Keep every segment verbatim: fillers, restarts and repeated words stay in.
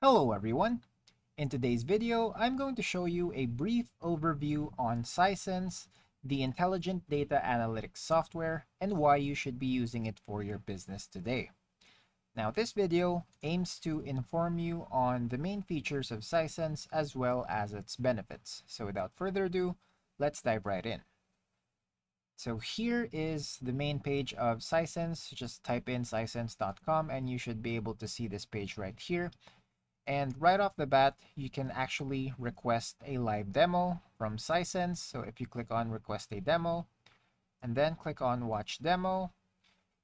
Hello everyone! In today's video, I'm going to show you a brief overview on Sisense, the intelligent data analytics software, and why you should be using it for your business today. Now, this video aims to inform you on the main features of Sisense as well as its benefits. So without further ado, let's dive right in. So here is the main page of Sisense. Just type in sisense dot com and you should be able to see this page right here. And right off the bat, you can actually request a live demo from Sisense. So if you click on request a demo and then click on watch demo,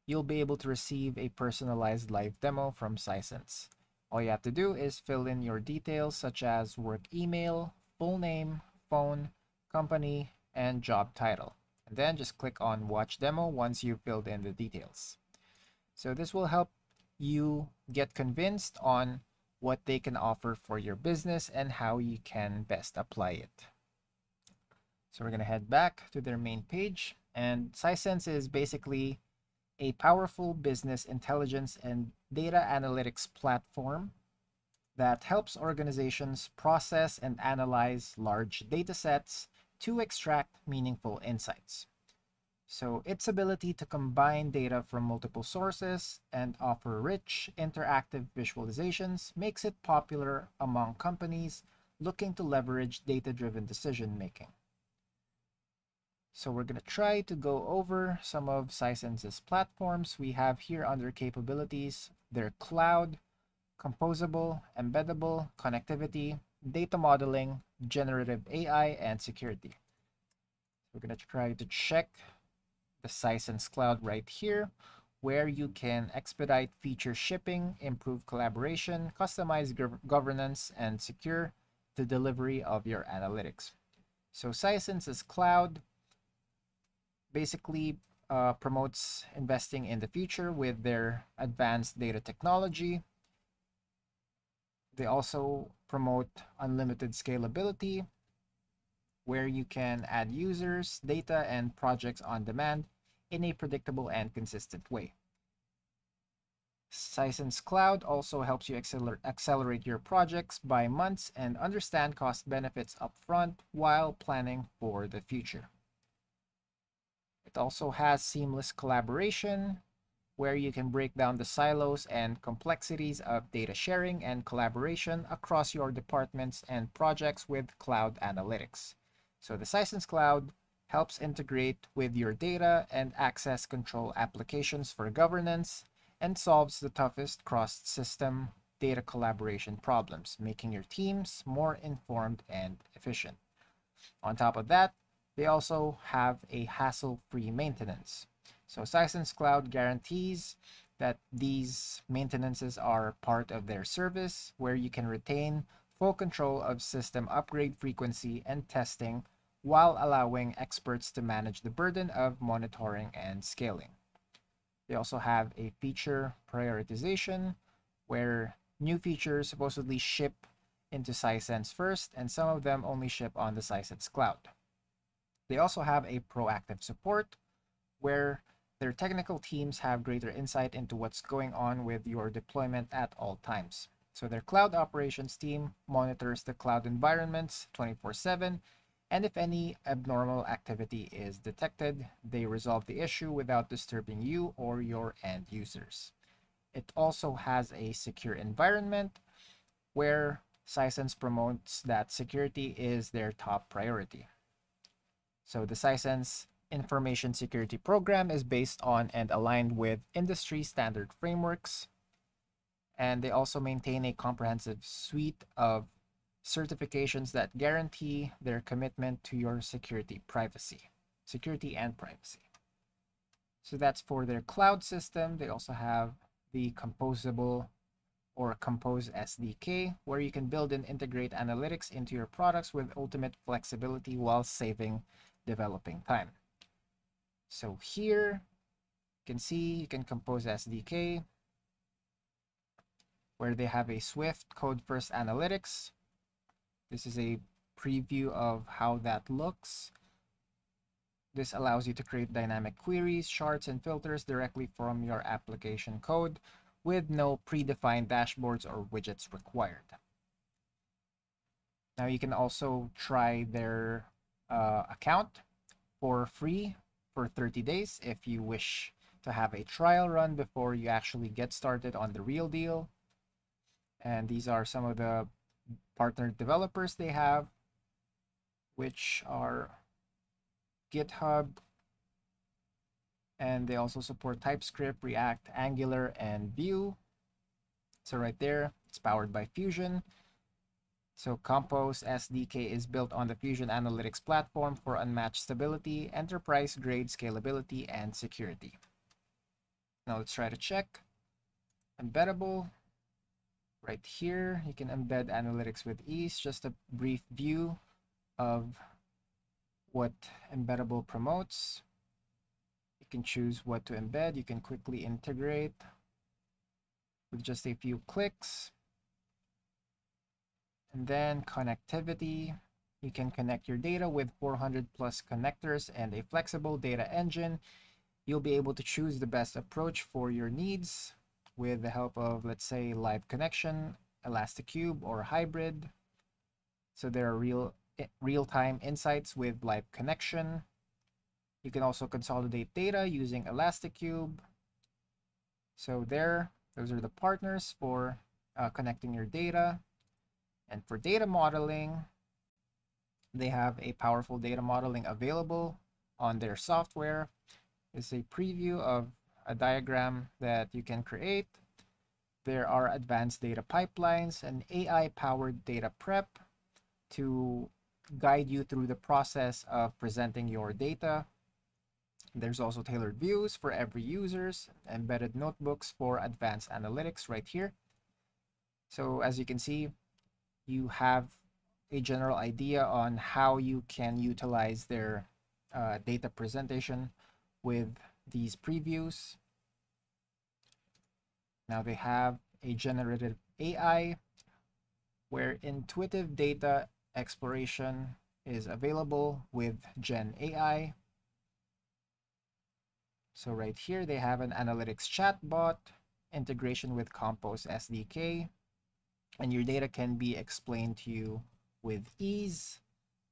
you'll be able to receive a personalized live demo from Sisense. All you have to do is fill in your details such as work email, full name, phone, company, and job title. And then just click on watch demo once you've filled in the details. So this will help you get convinced on what they can offer for your business and how you can best apply it. So we're going to head back to their main page, and Sisense is basically a powerful business intelligence and data analytics platform that helps organizations process and analyze large data sets to extract meaningful insights. So its ability to combine data from multiple sources and offer rich, interactive visualizations makes it popular among companies looking to leverage data-driven decision-making. So we're going to try to go over some of Sisense's platforms. We have here under capabilities, their cloud, composable, embeddable, connectivity, data modeling, generative A I, and security. We're going to try to check the Sisense Cloud right here, where you can expedite feature shipping, improve collaboration, customize gov governance, and secure the delivery of your analytics. So Sisense's Cloud basically uh, promotes investing in the future with their advanced data technology. They also promote unlimited scalability, where you can add users, data, and projects on demand in a predictable and consistent way. Sisense Cloud also helps you acceler accelerate your projects by months and understand cost benefits upfront while planning for the future. It also has seamless collaboration, where you can break down the silos and complexities of data sharing and collaboration across your departments and projects with cloud analytics. So the Sisense Cloud helps integrate with your data and access control applications for governance and solves the toughest cross-system data collaboration problems, making your teams more informed and efficient. On top of that, they also have a hassle-free maintenance. So Sisense Cloud guarantees that these maintenances are part of their service, where you can retain full control of system upgrade frequency and testing, while allowing experts to manage the burden of monitoring and scaling. They also have a feature prioritization, where new features supposedly ship into Sisense first, and some of them only ship on the Sisense Cloud. They also have a proactive support, where their technical teams have greater insight into what's going on with your deployment at all times. So their cloud operations team monitors the cloud environments twenty-four seven, and if any abnormal activity is detected, they resolve the issue without disturbing you or your end users. It also has a secure environment, where Sisense promotes that security is their top priority. So the Sisense Information Security Program is based on and aligned with industry standard frameworks, and they also maintain a comprehensive suite of certifications that guarantee their commitment to your security privacy, security and privacy. So that's for their cloud system. They also have the composable or Compose S D K, where you can build and integrate analytics into your products with ultimate flexibility while saving developing time. So here you can see you can compose S D K, where they have a Swift code first analytics. This is a preview of how that looks. This allows you to create dynamic queries, charts, and filters directly from your application code with no predefined dashboards or widgets required. Now you can also try their uh, account for free for thirty days if you wish to have a trial run before you actually get started on the real deal. And these are some of the partner developers they have, which are GitHub, and they also support TypeScript, React, Angular, and Vue. So right there, it's powered by Fusion. So Compose S D K is built on the Fusion Analytics platform for unmatched stability, enterprise-grade scalability, and security. Now let's try to check. Embeddable. Right here, you can embed analytics with ease. Just a brief view of what embeddable promotes. You can choose what to embed. You can quickly integrate with just a few clicks. And then connectivity, you can connect your data with four hundred plus connectors and a flexible data engine. You'll be able to choose the best approach for your needs with the help of, let's say, Live Connection, ElastiCube, or Hybrid. So there are real real-time insights with Live Connection. You can also consolidate data using ElastiCube. So there, those are the partners for uh, connecting your data. And for data modeling, they have a powerful data modeling available on their software. It's a preview of a diagram that you can create. There are advanced data pipelines and A I-powered data prep to guide you through the process of presenting your data. There's also tailored views for every users, embedded notebooks for advanced analytics right here. So as you can see, you have a general idea on how you can utilize their uh, data presentation with these previews. Now they have a generative A I where intuitive data exploration is available with Gen A I. So right here they have an analytics chatbot, integration with Compose S D K, and your data can be explained to you with ease.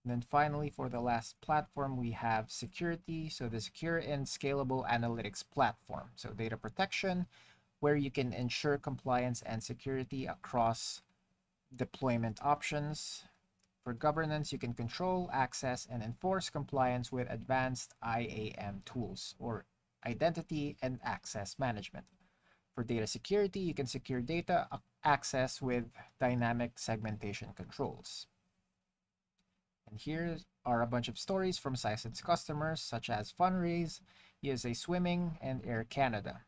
And then finally, for the last platform, we have security. So the secure and scalable analytics platform. So data protection, where you can ensure compliance and security across deployment options. For governance, you can control, access, and enforce compliance with advanced I A M tools, or identity and access management. For data security, you can secure data access with dynamic segmentation controls. And here are a bunch of stories from Sisense customers, such as Fundraise, U S A Swimming, and Air Canada.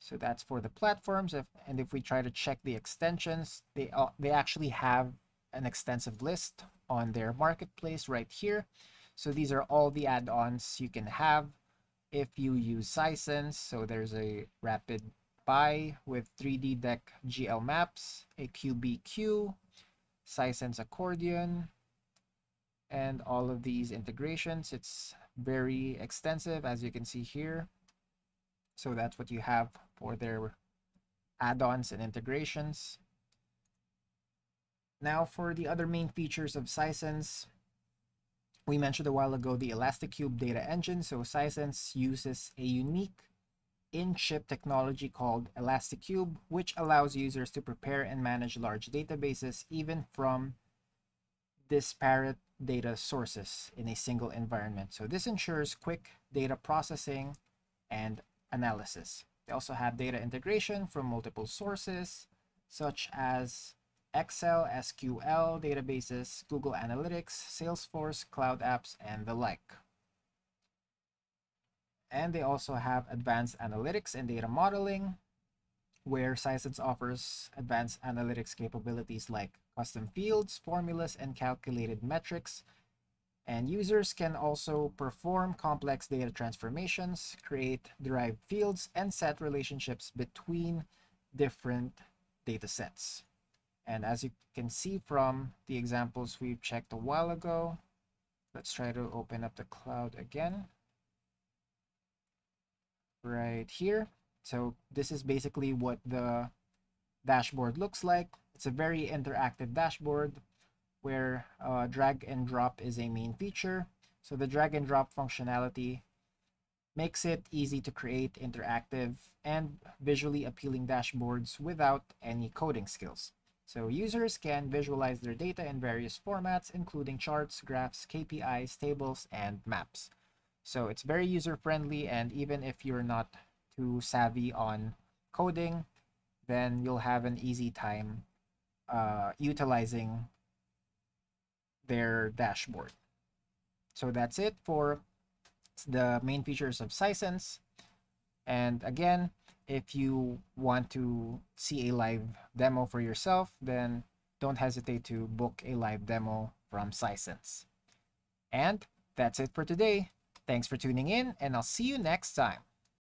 So that's for the platforms. If, and if we try to check the extensions, they, uh, they actually have an extensive list on their marketplace right here. So these are all the add-ons you can have if you use Sisense. So there's a rapid buy with three D Deck G L maps, a Q B Q, Sisense Accordion, and all of these integrations. It's very extensive, as you can see here. So that's what you have for their add-ons and integrations. Now for the other main features of Sisense. We mentioned a while ago the ElastiCube data engine. So Sisense uses a unique in-chip technology called ElastiCube, which allows users to prepare and manage large databases even from disparate data sources in a single environment. So this ensures quick data processing and analysis. They also have data integration from multiple sources, such as Excel, S Q L databases, Google Analytics, Salesforce, cloud apps, and the like. And they also have advanced analytics and data modeling, where Sisense offers advanced analytics capabilities like custom fields, formulas, and calculated metrics. And users can also perform complex data transformations, create derived fields, and set relationships between different data sets. And as you can see from the examples we've checked a while ago, let's try to open up the cloud again. Right here, So this is basically what the dashboard looks like. It's a very interactive dashboard where uh, drag and drop is a main feature. So the drag and drop functionality makes it easy to create interactive and visually appealing dashboards without any coding skills. So users can visualize their data in various formats, including charts, graphs, K P Is, tables, and maps. So it's very user-friendly, and even if you're not too savvy on coding, then you'll have an easy time uh, utilizing their dashboard. So that's it for the main features of Sisense. And again, if you want to see a live demo for yourself, then don't hesitate to book a live demo from Sisense. And that's it for today. Thanks for tuning in, and I'll see you next time.